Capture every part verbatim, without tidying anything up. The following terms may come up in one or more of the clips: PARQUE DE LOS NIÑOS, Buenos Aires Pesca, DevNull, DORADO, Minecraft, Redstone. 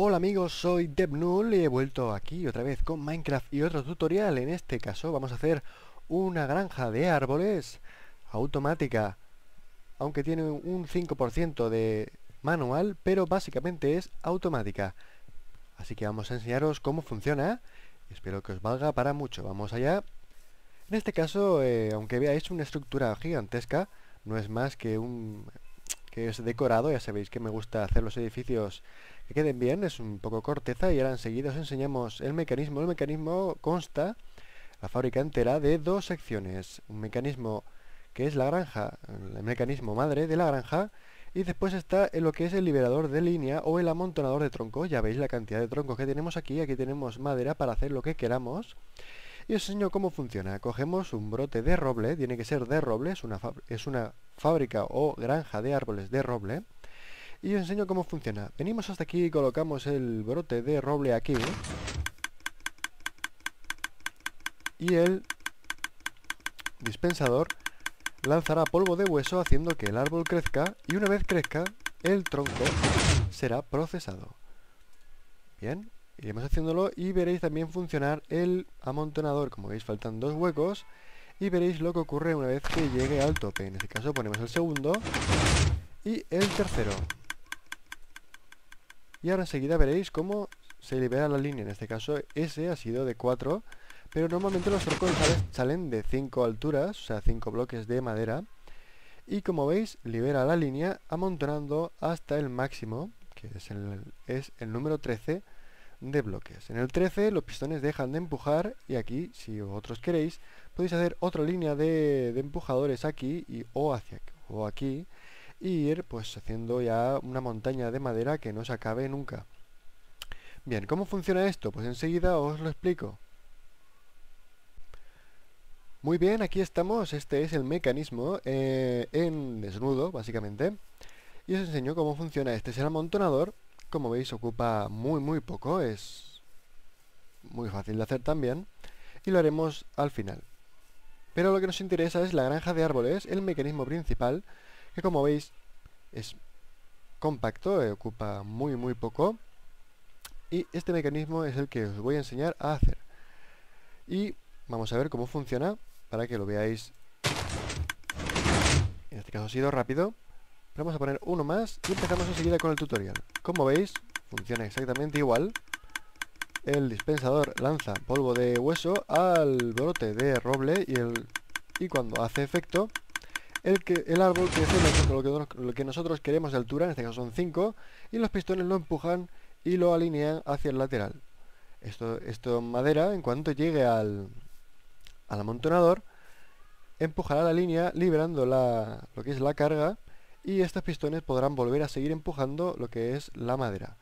Hola amigos, soy DevNull y he vuelto aquí otra vez con Minecraft y otro tutorial. En este caso vamos a hacer una granja de árboles automática, aunque tiene un cinco por ciento de manual, pero básicamente es automática. Así que vamos a enseñaros cómo funciona, espero que os valga para mucho. Vamos allá. En este caso, eh, aunque veáis una estructura gigantesca, no es más que un... que es decorado. Ya sabéis que me gusta hacer los edificios que queden bien, es un poco corteza. Y ahora enseguida os enseñamos el mecanismo. El mecanismo consta, la fábrica entera, de dos secciones: un mecanismo que es la granja, el mecanismo madre de la granja, y después está lo que es el liberador de línea o el amontonador de troncos. Ya veis la cantidad de troncos que tenemos aquí, aquí tenemos madera para hacer lo que queramos. Y os enseño cómo funciona. Cogemos un brote de roble, tiene que ser de roble, es una, es una fábrica o granja de árboles de roble. Y os enseño cómo funciona. Venimos hasta aquí y colocamos el brote de roble aquí. Y el dispensador lanzará polvo de hueso haciendo que el árbol crezca. Y una vez crezca, el tronco será procesado. Bien. Iremos haciéndolo y veréis también funcionar el amontonador. Como veis, faltan dos huecos y veréis lo que ocurre una vez que llegue al tope. En este caso ponemos el segundo y el tercero. Y ahora enseguida veréis cómo se libera la línea. En este caso ese ha sido de cuatro, pero normalmente los troncos salen de cinco alturas, o sea, cinco bloques de madera. Y como veis, libera la línea amontonando hasta el máximo, que es el, es el número trece. De bloques. En el trece los pistones dejan de empujar, y aquí, si vosotros queréis, podéis hacer otra línea de, de empujadores aquí y o hacia o aquí, y ir pues haciendo ya una montaña de madera que no se acabe nunca. Bien, ¿cómo funciona esto? Pues enseguida os lo explico. Muy bien, aquí estamos. Este es el mecanismo eh, en desnudo, básicamente, y os enseño cómo funciona. Este es el amontonador. Como veis, ocupa muy muy poco, es muy fácil de hacer también, y lo haremos al final. Pero lo que nos interesa es la granja de árboles, el mecanismo principal, que como veis es compacto, eh, ocupa muy muy poco, y este mecanismo es el que os voy a enseñar a hacer. Y vamos a ver cómo funciona para que lo veáis. En este caso ha sido rápido. Vamos a poner uno más y empezamos enseguida con el tutorial. Como veis, funciona exactamente igual. El dispensador lanza polvo de hueso al brote de roble y, el, y cuando hace efecto, el, que, el árbol crece lo que, lo que nosotros queremos de altura, en este caso son cinco, y los pistones lo empujan y lo alinean hacia el lateral. Esto, esto madera, en cuanto llegue al, al amontonador, empujará la línea liberando la, lo que es la carga, y estos pistones podrán volver a seguir empujando lo que es la madera.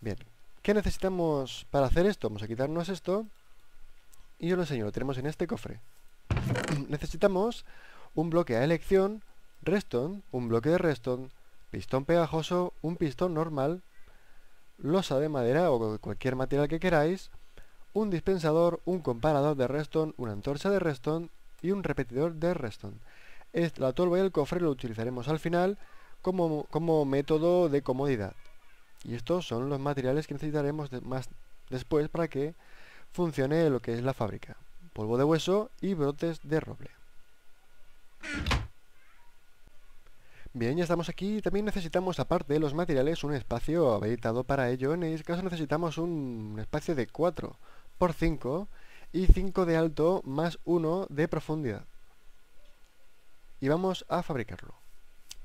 Bien, ¿qué necesitamos para hacer esto? Vamos a quitarnos esto y os lo enseño, lo tenemos en este cofre. Necesitamos un bloque a elección, redstone, un bloque de redstone, pistón pegajoso, un pistón normal, losa de madera o cualquier material que queráis, un dispensador, un comparador de redstone, una antorcha de redstone y un repetidor de redstone. La torba y el cofre lo utilizaremos al final como, como método de comodidad. Y estos son los materiales que necesitaremos de, más después para que funcione lo que es la fábrica: polvo de hueso y brotes de roble. Bien, ya estamos aquí. También necesitamos, aparte de los materiales, un espacio habilitado para ello. En este caso necesitamos un espacio de cuatro por cinco y cinco de alto más uno de profundidad. Y vamos a fabricarlo.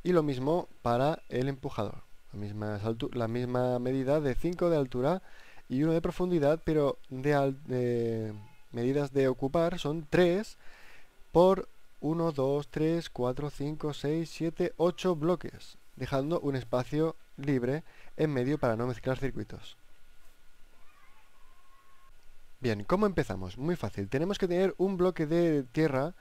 Y lo mismo para el empujador, la misma, la misma medida de cinco de altura y uno de profundidad, pero de, de medidas de ocupar son tres por uno, dos, tres, cuatro, cinco, seis, siete, ocho bloques, dejando un espacio libre en medio para no mezclar circuitos. Bien, ¿cómo empezamos? Muy fácil, tenemos que tener un bloque de tierra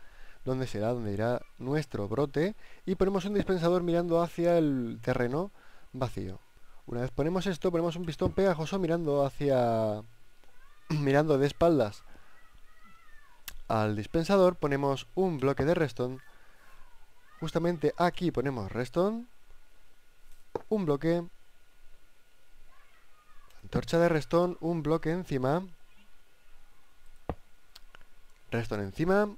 donde será, donde irá nuestro brote, y ponemos un dispensador mirando hacia el terreno vacío. Una vez ponemos esto, ponemos un pistón pegajoso mirando hacia... mirando de espaldas al dispensador, ponemos un bloque de redstone, justamente aquí ponemos redstone, un bloque, Torcha de redstone, un bloque encima. Redstone encima.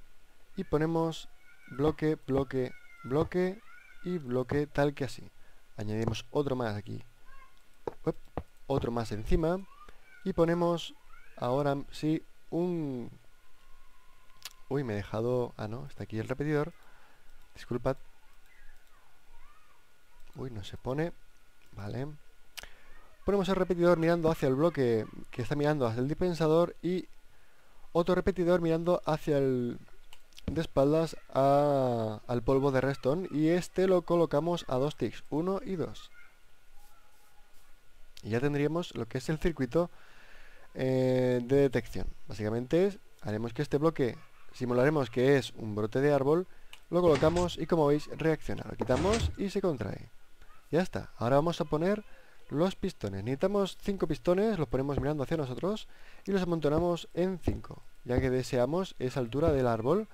Y ponemos bloque, bloque, bloque y bloque, tal que así. Añadimos otro más aquí. Uep, otro más encima. Y ponemos ahora sí un... Uy, me he dejado... Ah, no, está aquí el repetidor. Disculpad. Uy, no se pone. Vale. Ponemos el repetidor mirando hacia el bloque que está mirando hacia el dispensador y otro repetidor mirando hacia el... de espaldas a, al polvo de redstone, y este lo colocamos a dos ticks, uno y dos. Y ya tendríamos lo que es el circuito eh, de detección. Básicamente es, haremos que este bloque, simularemos que es un brote de árbol, lo colocamos y como veis reacciona, lo quitamos y se contrae. Ya está, ahora vamos a poner los pistones. Necesitamos cinco pistones, los ponemos mirando hacia nosotros y los amontonamos en cinco, ya que deseamos esa altura del árbol.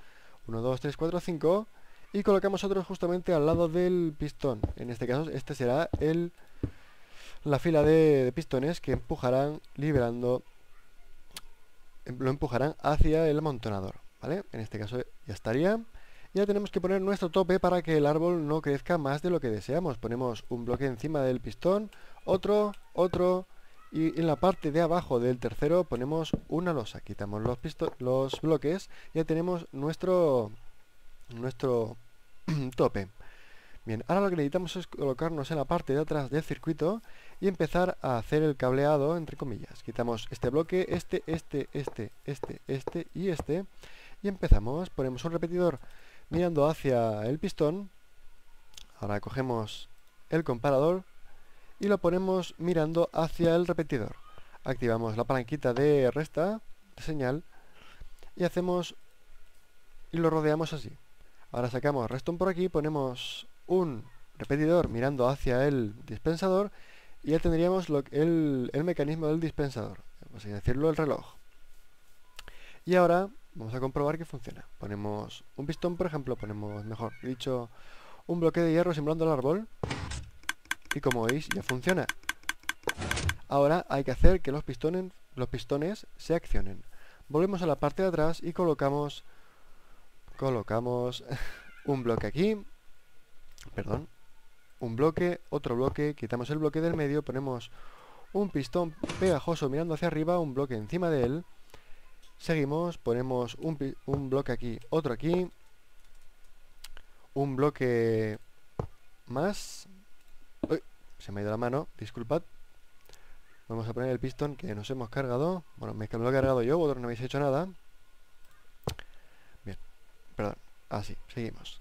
uno, dos, tres, cuatro, cinco. Y colocamos otros justamente al lado del pistón. En este caso, este será el, la fila de, de pistones que empujarán, liberando, lo empujarán hacia el amontonador, ¿vale? En este caso ya estaría. Ya tenemos que poner nuestro tope para que el árbol no crezca más de lo que deseamos. Ponemos un bloque encima del pistón, otro, otro... y en la parte de abajo del tercero ponemos una losa. Quitamos los, los bloques. Ya tenemos nuestro nuestro tope. Bien, ahora lo que necesitamos es colocarnos en la parte de atrás del circuito y empezar a hacer el cableado, entre comillas. Quitamos este bloque, este, este, este, este, este y este. Y empezamos, ponemos un repetidor mirando hacia el pistón. Ahora cogemos el comparador y lo ponemos mirando hacia el repetidor. Activamos la palanquita de resta, de señal, y hacemos y lo rodeamos así. Ahora sacamos redstone por aquí, ponemos un repetidor mirando hacia el dispensador y ya tendríamos lo, el, el mecanismo del dispensador, vamos a decirlo, el reloj. Y ahora vamos a comprobar que funciona. Ponemos un pistón, por ejemplo, ponemos, mejor dicho, un bloque de hierro simulando el árbol. Y como veis, ya funciona. Ahora hay que hacer que los pistones, los pistones se accionen. Volvemos a la parte de atrás y colocamos colocamos un bloque aquí. Perdón. Un bloque, otro bloque, quitamos el bloque del medio, ponemos un pistón pegajoso mirando hacia arriba, un bloque encima de él. Seguimos, ponemos un, un bloque aquí, otro aquí. Un bloque más... Se me ha ido la mano, disculpad. Vamos a poner el pistón que nos hemos cargado. Bueno, me lo he cargado yo, vosotros no habéis hecho nada. Bien, perdón. Así, seguimos.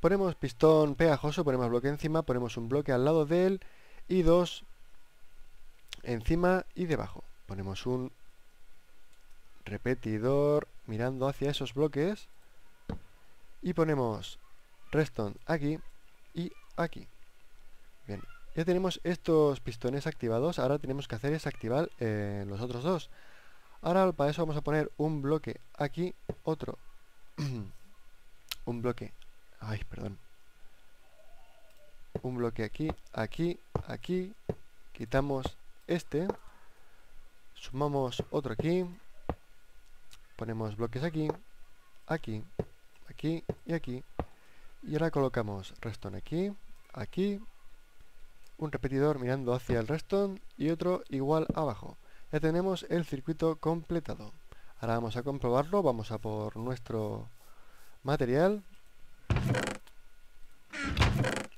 Ponemos pistón pegajoso, ponemos bloque encima, ponemos un bloque al lado de él y dos encima y debajo. Ponemos un repetidor mirando hacia esos bloques y ponemos redstone aquí y aquí. Bien. Ya tenemos estos pistones activados, ahora tenemos que hacer es activar eh, los otros dos. Ahora para eso vamos a poner un bloque aquí, otro. un bloque, ay, perdón. Un bloque aquí, aquí, aquí. Quitamos este. Sumamos otro aquí. Ponemos bloques aquí, aquí, aquí y aquí. Y ahora colocamos redstone aquí, aquí. Un repetidor mirando hacia el redstone y otro igual abajo. Ya tenemos el circuito completado. Ahora vamos a comprobarlo, vamos a por nuestro material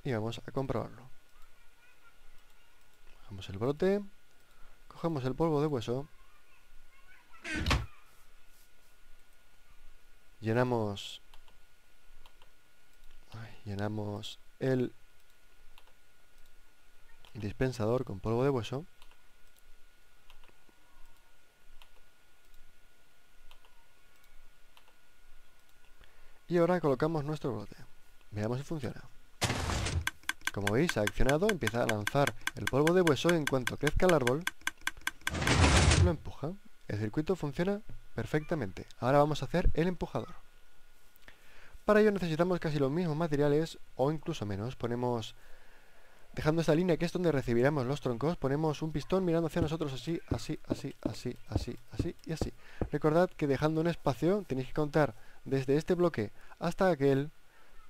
y vamos a comprobarlo. Cogemos el brote, cogemos el polvo de hueso, llenamos ay, llenamos el dispensador con polvo de hueso y ahora colocamos nuestro brote. Veamos si funciona. Como veis, ha accionado, empieza a lanzar el polvo de hueso y en cuanto crezca el árbol lo empuja. El circuito funciona perfectamente. Ahora vamos a hacer el empujador. Para ello necesitamos casi los mismos materiales o incluso menos. Ponemos Dejando esta línea que es donde recibiremos los troncos, ponemos un pistón mirando hacia nosotros así, así, así, así, así, así y así. Recordad que dejando un espacio tenéis que contar desde este bloque hasta aquel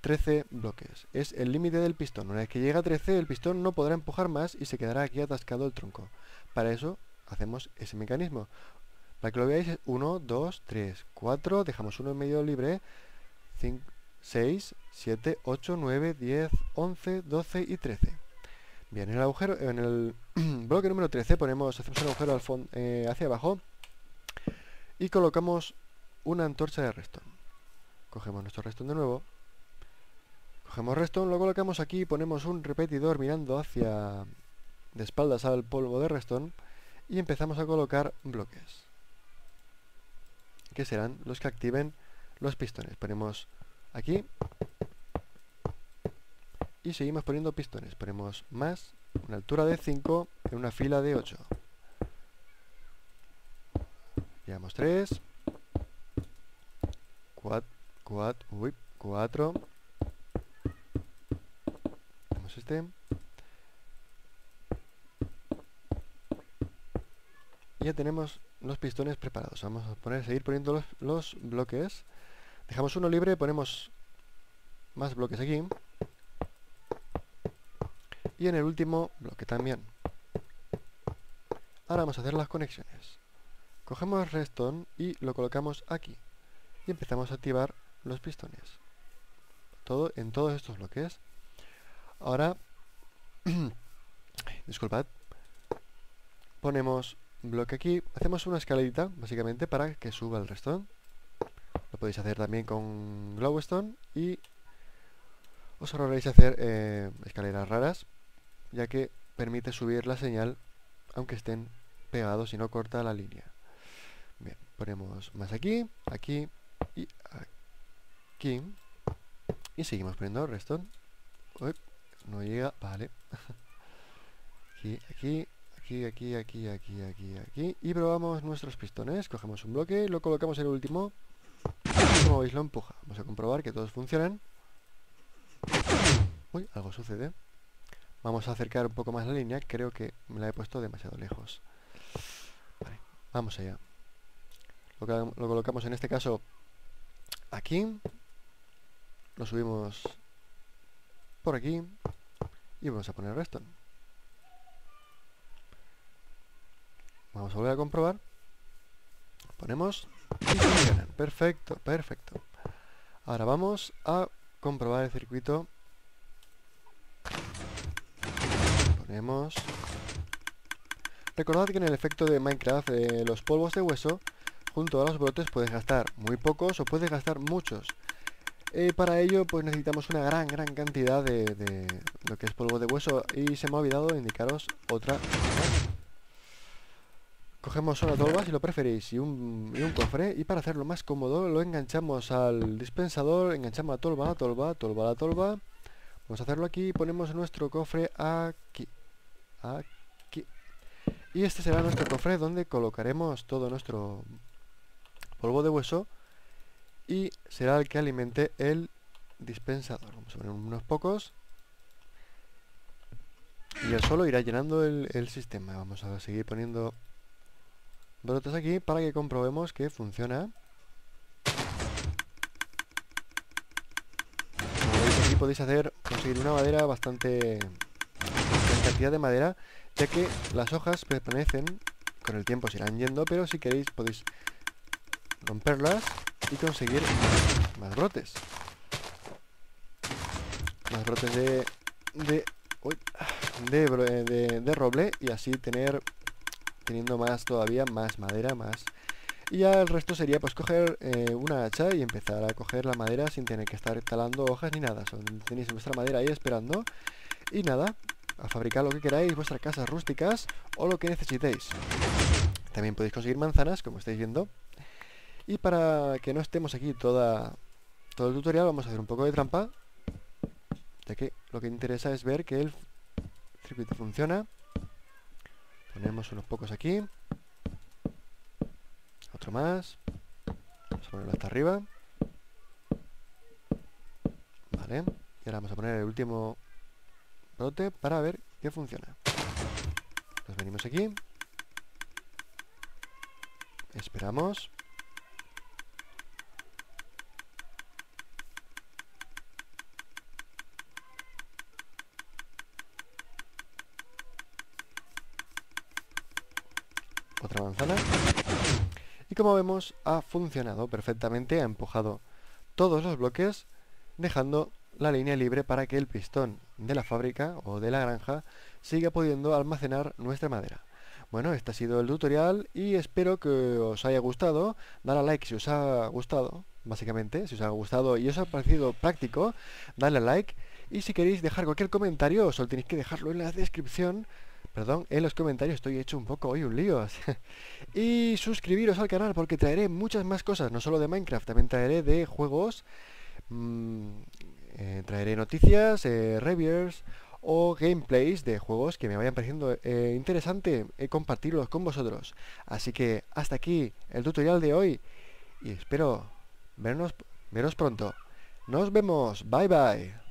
trece bloques. Es el límite del pistón. Una vez que llega a trece, el pistón no podrá empujar más y se quedará aquí atascado el tronco. Para eso hacemos ese mecanismo. Para que lo veáis es uno, dos, tres, cuatro, dejamos uno en medio libre, cinco, seis, siete, ocho, nueve, diez, once, doce y trece. Bien, en el agujero, en el bloque número trece ponemos, hacemos un agujero al fondo, eh, hacia abajo y colocamos una antorcha de Redstone. Cogemos nuestro Redstone de nuevo, cogemos Redstone, lo colocamos aquí y ponemos un repetidor mirando hacia de espaldas al polvo de Redstone y empezamos a colocar bloques, que serán los que activen los pistones. Ponemos aquí y seguimos poniendo pistones, ponemos más, una altura de cinco en una fila de ocho, llevamos tres, cuatro, cuatro, tenemos este y ya tenemos los pistones preparados. Vamos a poner, seguir poniendo los, los bloques, dejamos uno libre, ponemos más bloques aquí y en el último bloque también. Ahora vamos a hacer las conexiones. Cogemos Redstone y lo colocamos aquí. Y empezamos a activar los pistones. Todo en todos estos bloques. Ahora, disculpad, ponemos bloque aquí. Hacemos una escalerita, básicamente, para que suba el Redstone. Lo podéis hacer también con Glowstone y os ahorraréis hacer eh, escaleras raras, ya que permite subir la señal aunque estén pegados y no corta la línea. Bien, ponemos más aquí, aquí y aquí y seguimos poniendo Redstone. Uy, no llega, vale. Aquí, aquí, aquí, aquí, aquí, aquí, aquí, aquí y probamos nuestros pistones. Cogemos un bloque, lo colocamos en el último y como veis lo empuja. Vamos a comprobar que todos funcionan. Uy, algo sucede. Vamos a acercar un poco más la línea, creo que me la he puesto demasiado lejos. Vale, vamos allá. Lo, lo colocamos en este caso aquí. Lo subimos por aquí. Y vamos a poner Redstone. Vamos a volver a comprobar. Ponemos y funcionan. Perfecto, perfecto. Ahora vamos a comprobar el circuito. Ponemos. Recordad que en el efecto de Minecraft eh, los polvos de hueso junto a los brotes puedes gastar muy pocos o puedes gastar muchos. Eh, para ello pues necesitamos una gran gran cantidad de, de lo que es polvo de hueso y se me ha olvidado indicaros otra cosa. Cogemos solo tolvas si lo preferís y un, y un cofre y para hacerlo más cómodo lo enganchamos al dispensador, enganchamos la tolva, la tolva, tolva, la tolva. Vamos a hacerlo aquí y ponemos nuestro cofre aquí. Aquí. Y este será nuestro cofre donde colocaremos todo nuestro polvo de hueso. Y será el que alimente el dispensador. Vamos a poner unos pocos. Y el solo irá llenando el, el sistema. Vamos a seguir poniendo brotes aquí para que comprobemos que funciona. Podéis hacer, conseguir una madera bastante, bastante cantidad de madera, ya que las hojas permanecen, con el tiempo se irán yendo, pero si queréis podéis romperlas y conseguir más brotes más brotes de de, uy, de, de, de roble y así tener teniendo más todavía más madera más y ya el resto sería pues coger eh, una hacha y empezar a coger la madera sin tener que estar talando hojas ni nada. Son, tenéis vuestra madera ahí esperando y nada, a fabricar lo que queráis, vuestras casas rústicas o lo que necesitéis. También podéis conseguir manzanas como estáis viendo y para que no estemos aquí toda, todo el tutorial vamos a hacer un poco de trampa, ya que lo que interesa es ver que el circuito funciona. Ponemos unos pocos aquí. Otro más. Vamos a ponerlo hasta arriba. Vale. Y ahora vamos a poner el último note para ver qué funciona. Nos venimos aquí, esperamos. Otra manzana. Y como vemos, ha funcionado perfectamente, ha empujado todos los bloques, dejando la línea libre para que el pistón de la fábrica o de la granja siga pudiendo almacenar nuestra madera. Bueno, este ha sido el tutorial y espero que os haya gustado. Dale a like si os ha gustado, básicamente, si os ha gustado y os ha parecido práctico, dale a like. Y si queréis dejar cualquier comentario, solo tenéis que dejarlo en la descripción. Perdón, en los comentarios estoy hecho un poco hoy un lío. Y suscribiros al canal porque traeré muchas más cosas, no solo de Minecraft, también traeré de juegos, mmm, eh, traeré noticias, eh, reviews o gameplays de juegos que me vayan pareciendo eh, interesante eh, compartirlos con vosotros. Así que hasta aquí el tutorial de hoy y espero vernos, veros pronto. Nos vemos, bye bye.